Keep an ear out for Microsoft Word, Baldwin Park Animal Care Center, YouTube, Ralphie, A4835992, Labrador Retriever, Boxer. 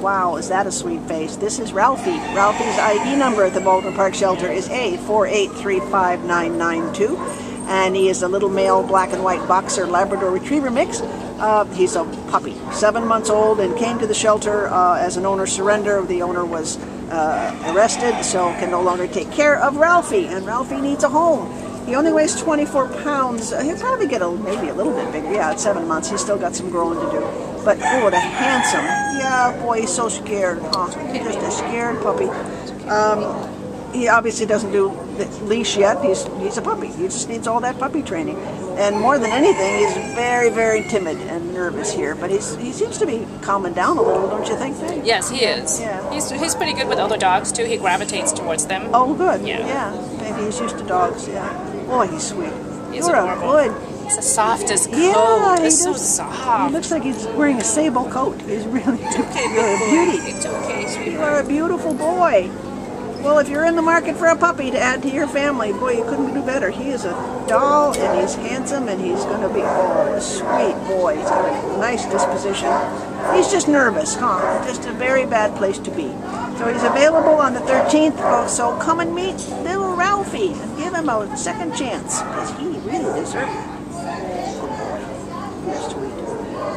Wow, is that a sweet face. This is Ralphie. Ralphie's ID number at the Baldwin Park shelter is A4835992, and he is a little male black and white Boxer Labrador Retriever mix. He's a puppy, 7 months old, and came to the shelter as an owner surrender. The owner was arrested, so can no longer take care of Ralphie, and Ralphie needs a home. He only weighs 24 pounds. He'll probably get maybe a little bit bigger. Yeah, at 7 months, he's still got some growing to do. But oh, what a handsome! Yeah, boy, he's so scared, huh? Just a scared puppy. He obviously doesn't do the leash yet. He's a puppy. He just needs all that puppy training. And more than anything, he's very, very timid and nervous here. But he seems to be calming down a little, don't you think? Yes, he is. Yeah. He's pretty good with other dogs too. He gravitates towards them. Oh, good. Yeah. Yeah. Maybe he's used to dogs. Yeah. Boy, he's sweet. He's adorable. A good. He's the softest coat. Yeah, he's so soft. He looks like he's wearing a sable coat. He's really, really a beauty. It's okay, sweetie. You are a beautiful boy. Well, if you're in the market for a puppy to add to your family, boy, you couldn't do better. He is a doll, and he's handsome, and he's going to be a sweet boy. He's got a nice disposition. He's just nervous, huh? Just a very bad place to be. So he's available on the 13th, so come and meet little Ralphie and give him a second chance, because he really deserves it. Good boy. You're sweet.